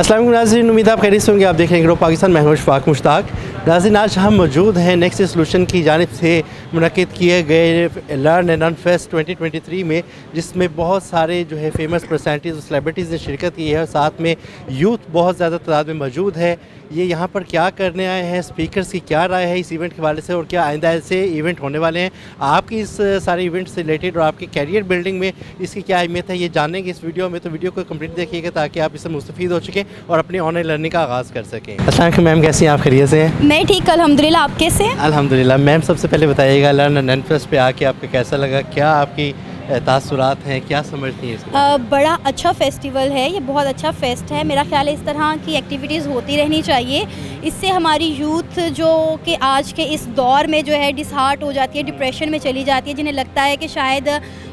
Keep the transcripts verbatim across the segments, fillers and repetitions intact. अस्सलाम वालेकुम नाज़रीन, उम्मीद है आप खैरियत से होंगे। आप देख रहे हैं ग्रो पाकिस्तान, मैं हूं इशफाक मुश्ताक। नाज़रीन, आज हम मौजूद हैं नेक्सटेज सॉल्यूशन की जानिब से मुनक़िद किए गए learn and earn fest twenty twenty three में, जिसमें बहुत सारे जो है फेमस पर्सनैलिटीज़ और सेलिब्रिटीज़ ने शिरकत की है और साथ में यूथ बहुत ज़्यादा तादाद में मौजूद है। ये यहाँ पर क्या करने आए हैं, स्पीकर्स की क्या राय है इस इवेंट के हवाले से और क्या आइंदा ऐसे इवेंट होने वाले हैं, आपकी इस सारे इवेंट से रिलेटेड और आपकी कैरियर बिल्डिंग में इसकी क्या अहमियत है, ये जानेंगे इस वीडियो में। तो वीडियो को कंप्लीट देखिएगा ताकि आप इससे मुस्तफ़ीद हो सकें और अपनी ऑनलाइन लर्निंग का आगाज़ कर सकें। अस्सलाम मैम, कैसी हैं आप? खैरियत से हैं? मैं ठीक अल्हम्दुलिल्लाह, आप कैसे हैं? अल्हम्दुलिल्लाह। मैम, सबसे पहले बताइएगा लर्न एंड अर्न फेस्ट पे आके आपको कैसा लगा, क्या आपकी तासुरात हैं, क्या समझती हैं इसको? बड़ा अच्छा फेस्टिवल है, ये बहुत अच्छा फेस्ट है। मेरा ख्याल है इस तरह की एक्टिविटीज़ होती रहनी चाहिए, इससे हमारी यूथ जो कि आज के इस दौर में जो है डिसहार्ट हो जाती है, डिप्रेशन में चली जाती है, जिन्हें लगता है कि शायद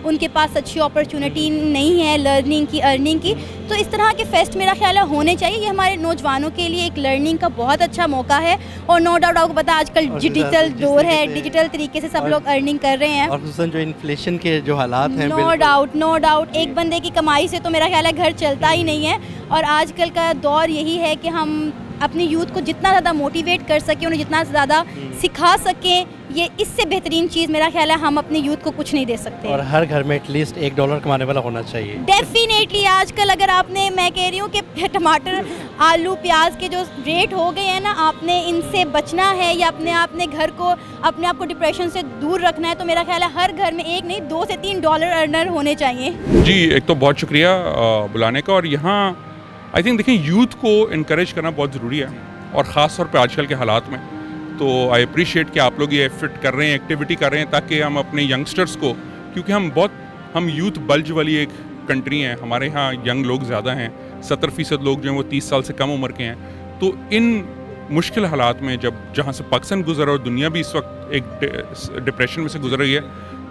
उनके पास अच्छी अपॉर्चुनिटी नहीं है लर्निंग की, अर्निंग की, तो इस तरह के फेस्ट मेरा ख्याल है होने चाहिए। ये हमारे नौजवानों के लिए एक लर्निंग का बहुत अच्छा मौका है और नो डाउट आपको पता आजकल डिजिटल दौर है, डिजिटल तरीके से सब लोग अर्निंग कर रहे हैं और खुसूसन जो इन्फ्लेशन के जो हालात हैं, नो डाउट नो डाउट एक बंदे की कमाई से तो मेरा ख्याल है घर चलता ही नहीं है। और आजकल का दौर यही है कि हम अपनी यूथ को जितना ज़्यादा मोटिवेट कर सकें, उन्हें जितना ज़्यादा सिखा सकें, ये इससे बेहतरीन चीज़ मेरा ख्याल है हम अपने यूथ को कुछ नहीं दे सकते। और हर घर में एटलीस्ट एक डॉलर कमाने वाला होना चाहिए। डेफिनेटली आजकल अगर आपने, मैं कह रही हूँ कि टमाटर, आलू, प्याज के जो रेट हो गए हैं ना, आपने इनसे बचना है या अपने अपने घर को, अपने आप को डिप्रेशन से दूर रखना है तो मेरा ख्याल है हर घर में एक नहीं दो से तीन डॉलर अर्नर होने चाहिए। जी, एक तो बहुत शुक्रिया बुलाने का। और यहाँ आई थिंक देखें, यूथ को इनकरेज करना बहुत ज़रूरी है और ख़ास तौर पर आजकल के हालात में, तो आई अप्रिशिएट कि आप लोग ये एफर्ट कर रहे हैं, एक्टिविटी कर रहे हैं ताकि हम अपने यंगस्टर्स को, क्योंकि हम बहुत हम यूथ बल्ज वाली एक कंट्री हैं, हमारे यहाँ यंग लोग ज़्यादा हैं, सत्तर फ़ीसद लोग जो हैं वो तीस साल से कम उम्र के हैं। तो इन मुश्किल हालात में, जब जहाँ से पाकिस्तान गुजर और दुनिया भी इस वक्त एक डिप्रेशन में से गुजर रही है,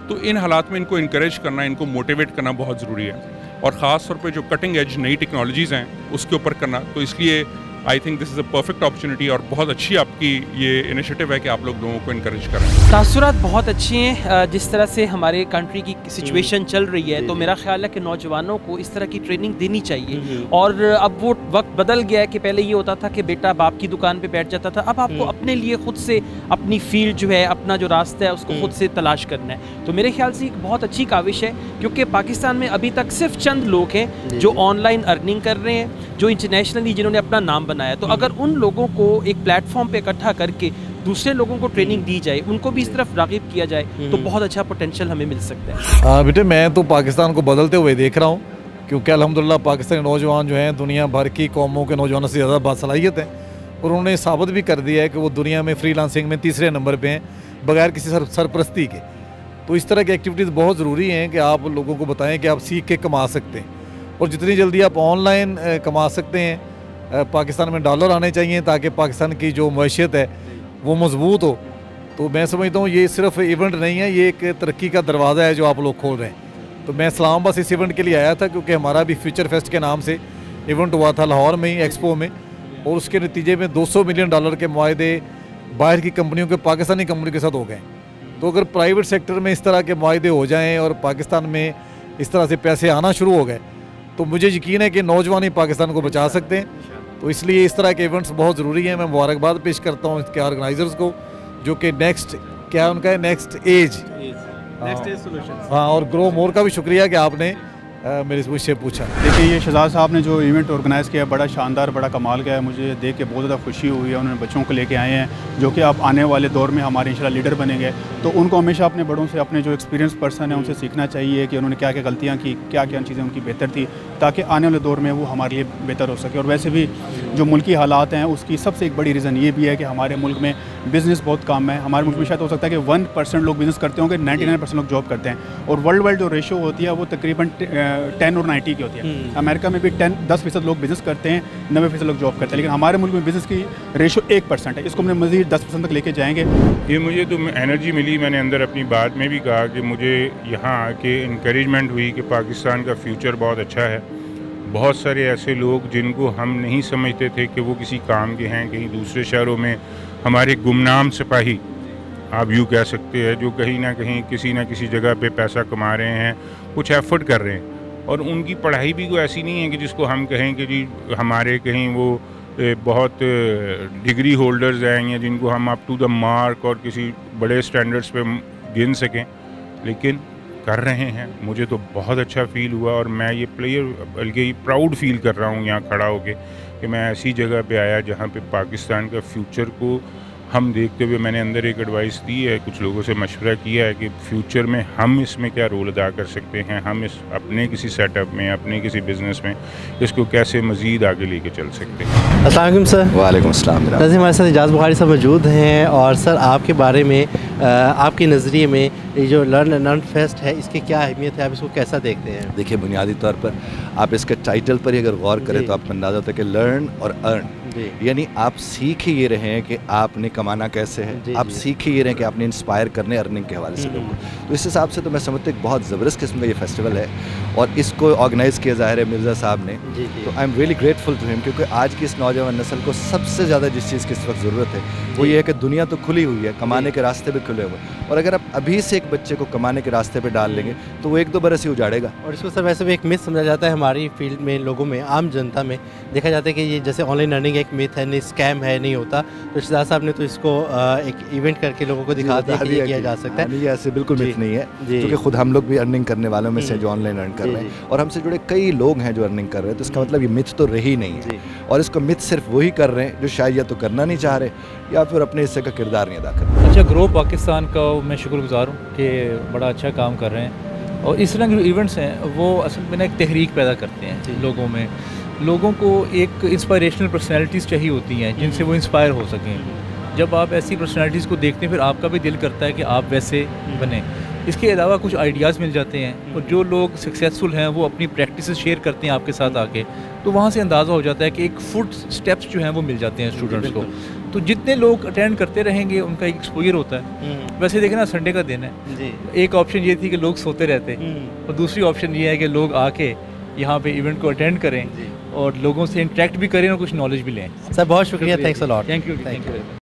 तो इन हालात में इनको इनकरेज करना, इनको मोटिवेट करना बहुत ज़रूरी है और ख़ास तौर पे जो कटिंग एज नई टेक्नोलॉजीज़ हैं उसके ऊपर करना। तो इसलिए I think this is a perfect opportunity और बहुत अच्छी आपकी ये इनिशिएटिव है कि आप लोग लोगों को इनकरेज करें। तासुरात बहुत अच्छी हैं, जिस तरह से हमारे कंट्री की सिचुएशन चल रही है तो मेरा ख्याल है कि नौजवानों को इस तरह की ट्रेनिंग देनी चाहिए। और अब वो वक्त बदल गया है कि पहले ये होता था कि बेटा बाप की दुकान पर बैठ जाता था, अब आपको अपने लिए खुद से अपनी फील्ड जो है, अपना जो रास्ता है उसको खुद से तलाश करना है। तो मेरे ख्याल से एक बहुत अच्छी काविश है क्योंकि पाकिस्तान में अभी तक सिर्फ चंद लोग हैं जो ऑनलाइन अर्निंग कर रहे हैं, जो इंटरनेशनली जिन्होंने अपना नाम बनाया। तो अगर उन लोगों को एक प्लेटफॉर्म पे इकट्ठा करके दूसरे लोगों को ट्रेनिंग दी जाए, उनको भी इस तरफ राग़िब किया जाए तो बहुत अच्छा पोटेंशियल हमें मिल सकता है। बेटे, मैं तो पाकिस्तान को बदलते हुए देख रहा हूँ क्योंकि अल्हम्दुलिल्लाह पाकिस्तानी नौजवान जो हैं दुनिया भर की कौमों के नौजवानों से ज़्यादा बासलाहियत हैं और उन्होंने साबित भी कर दिया है कि वो दुनिया में फ्रीलांसिंग में तीसरे नंबर पर हैं बगैर किसी सर, सरपरस्ती के। तो इस तरह की एक्टिविटीज़ बहुत ज़रूरी हैं कि आप लोगों को बताएँ कि आप सीख के कमा सकते हैं और जितनी जल्दी आप ऑनलाइन कमा सकते हैं। पाकिस्तान में डॉलर आने चाहिए ताकि पाकिस्तान की जो मैशियत है वो मजबूत हो। तो मैं समझता हूँ ये सिर्फ इवेंट नहीं है, ये एक तरक्की का दरवाज़ा है जो आप लोग खोल रहे हैं। तो मैं इस्लाम बस इस इवेंट के लिए आया था क्योंकि हमारा भी फ्यूचर फेस्ट के नाम से इवेंट हुआ था लाहौर में ही, एक्सपो में, और उसके नतीजे में दो सौ मिलियन डॉलर के मुआहदे बाहर की कंपनियों के, पाकिस्तानी कंपनियों के साथ हो गए। तो अगर प्राइवेट सेक्टर में इस तरह के मुआहदे हो जाएँ और पाकिस्तान में इस तरह से पैसे आना शुरू हो गए तो मुझे यकीन है कि नौजवान ही पाकिस्तान को बचा सकते हैं। तो इसलिए इस तरह के इवेंट्स बहुत ज़रूरी हैं। मैं मुबारकबाद पेश करता हूँ इसके ऑर्गेनाइजर्स को जो कि नेक्स्ट क्या उनका है, नेक्सटेज सॉल्यूशंस, हाँ, और ग्रो मोर का भी शुक्रिया कि आपने आ, मेरे मुझसे पूछा। देखिए, ये शहजाद साहब ने जो इवेंट ऑर्गेनाइज़ किया है बड़ा शानदार, बड़ा कमाल का है, मुझे देख के बहुत ज़्यादा खुशी हुई है। उन्होंने बच्चों को लेके आए हैं जो कि आप आने वाले दौर में हमारे इंशाल्लाह लीडर बनेंगे, तो उनको हमेशा अपने बड़ों से, अपने जो एक्सपीरियंस पर्सन हैं उनसे सीखना चाहिए कि उन्होंने क्या क्या गलतियाँ की, क्या क्या चीज़ें उनकी बेहतर थी, ताकि आने वाले दौर में वो हमारे लिए बेहतर हो सके। और वैसे भी जो मुल्की हालात हैं उसकी सबसे एक बड़ी रीज़न ये भी है कि हमारे मुल्क में बिज़नेस बहुत कम है। हमारे मुल्क में शायद हो सकता है कि वन परसेंट लोग बिज़नेस करते होंगे, नाइन्टी नाइन परसेंट लोग जॉब करते हैं। और वर्ल्ड वाइड जो रेशो होती है वो तकरीबन टेन और नाइन्टी की होती है। अमेरिका में भी टेन दस फीसद लोग बिज़नेस करते हैं, नब्बे फीसद लोग जॉब करते हैं, लेकिन हमारे मुल्क में बिज़नेस की रेशो एक परसेंट है। इसको हमने मज़ीद दस परसेंट तक लेके जाएंगे। ये मुझे तो एनर्जी मिली, मैंने अंदर अपनी बात में भी कहा कि मुझे यहाँ आके इनकरेजमेंट हुई कि पाकिस्तान का फ्यूचर बहुत अच्छा है। बहुत सारे ऐसे लोग जिनको हम नहीं समझते थे कि वो किसी काम के हैं, कहीं दूसरे शहरों में हमारे गुमनाम सिपाही आप यूँ कह सकते हैं, जो कहीं ना कहीं किसी ना किसी जगह पे पैसा कमा रहे हैं, कुछ एफर्ट कर रहे हैं। और उनकी पढ़ाई भी कोई ऐसी नहीं है कि जिसको हम कहें कि जी हमारे कहीं वो बहुत डिग्री होल्डर्स हैं या जिनको हम अप टू द मार्क और किसी बड़े स्टैंडर्ड्स पे गिन सकें, लेकिन कर रहे हैं। मुझे तो बहुत अच्छा फ़ील हुआ और मैं ये प्लेयर बल्कि प्राउड फील कर रहा हूँ यहाँ खड़ा होके कि मैं ऐसी जगह पे आया जहाँ पे पाकिस्तान का फ्यूचर को हम देखते हुए, मैंने अंदर एक एडवाइस दी है, कुछ लोगों से मशवरा किया है कि फ्यूचर में हम इसमें क्या रोल अदा कर सकते हैं, हम इस अपने किसी सेटअप में, अपने किसी बिजनेस में इसको कैसे मज़ीद आगे लेके चल सकते हैं। अस्सलाम वालेकुम सर। वालेकुम अस्सलाम। नाज़रीन, हमारे साथ एजाज़ बुखारी साहब मौजूद हैं और सर आपके बारे में, आपके नज़रिए में ये जो लर्न एंड अर्न फेस्ट है इसकी क्या अहमियत है, आप इसको कैसा देखते हैं? देखिए, बुनियादी तौर पर आप इसके टाइटल पर ही अगर गौर करें तो आपको अंदाज़ा होता है कि लर्न और अर्न, यानी आप सीख ही ये रहे हैं कि आपने कमाना कैसे है, आप सीख ही ये रहे हैं कि आपने इंस्पायर करने अर्निंग के हवाले से लोगों को। तो इस हिसाब से तो मैं समझता हूँ बहुत ज़बरदस्त किस्म का ये फेस्टिवल है और इसको ऑर्गेनाइज़ किया ज़ाहिर है मिर्ज़ा साहब ने। तो I am really grateful to him, क्योंकि आज की इस नौजवान नस्ल को सबसे ज़्यादा जिस चीज़ की इस वक्त ज़रूरत है वो ये है कि दुनिया तो खुली हुई है, कमाने के रास्ते भी खुले हुए, और अगर आप अभी से एक बच्चे को कमाने के रास्ते पे डाल लेंगे तो वो एक दो बरस ही उजाड़ेगा। और इसको सर वैसे भी एक मिथ समझा जाता है हमारी फील्ड में, लोगों में, आम जनता में देखा जाता है कि ये जैसे ऑनलाइन अर्निंग एक मिथ है, नहीं स्कैम है, नहीं होता। तो एजाज़ साहब ने तो इसको एक इवेंट करके लोगों को दिखा दिया कि ये किया जा सकता है। ऐसे बिल्कुल मिथ नहीं है, क्योंकि खुद हम लोग भी अर्निंग करने वालों में से जो ऑनलाइन अर्न कर रहे हैं और हमसे जुड़े कई लोग हैं जो अर्निंग कर रहे हैं, तो इसका मतलब ये मिथ तो रही नहीं है। और इसको मिथ सिर्फ वही कर रहे हैं जो शायद या तो करना नहीं चाह रहे या फिर अपने हिस्से का किरदार नहीं अदा कर रहे। अच्छा, ग्रो पाकिस्तान का मैं शुक्रगुजार हूँ कि बड़ा अच्छा काम कर रहे हैं और इस तरह के जो इवेंट्स हैं वो असल में ना एक तहरीक पैदा करते हैं लोगों में। लोगों को एक इंस्पायरेशनल पर्सनैलिटीज़ चाहिए होती हैं जिनसे वो इंस्पायर हो सकें। जब आप ऐसी पर्सनैलिटीज़ को देखते हैं फिर आपका भी दिल करता है कि आप वैसे बने। इसके अलावा कुछ आइडियाज़ मिल जाते हैं और जो लोग सक्सेसफुल हैं वो अपनी प्रैक्टिसेस शेयर करते हैं आपके साथ आके, तो वहाँ से अंदाज़ा हो जाता है कि एक फुट स्टेप्स जो हैं वो मिल जाते हैं स्टूडेंट्स को। तो जितने लोग अटेंड करते रहेंगे उनका एक एक्सपोजर होता है। वैसे देखें ना, संडे का दिन है जी। एक ऑप्शन ये थी कि लोग सोते रहते और दूसरी ऑप्शन ये है कि लोग आके यहाँ पे इवेंट को अटेंड करें और लोगों से इंटरेक्ट भी करें और कुछ नॉलेज भी लें। सर बहुत शुक्रिया, thanks a lot. Thank you, thank you.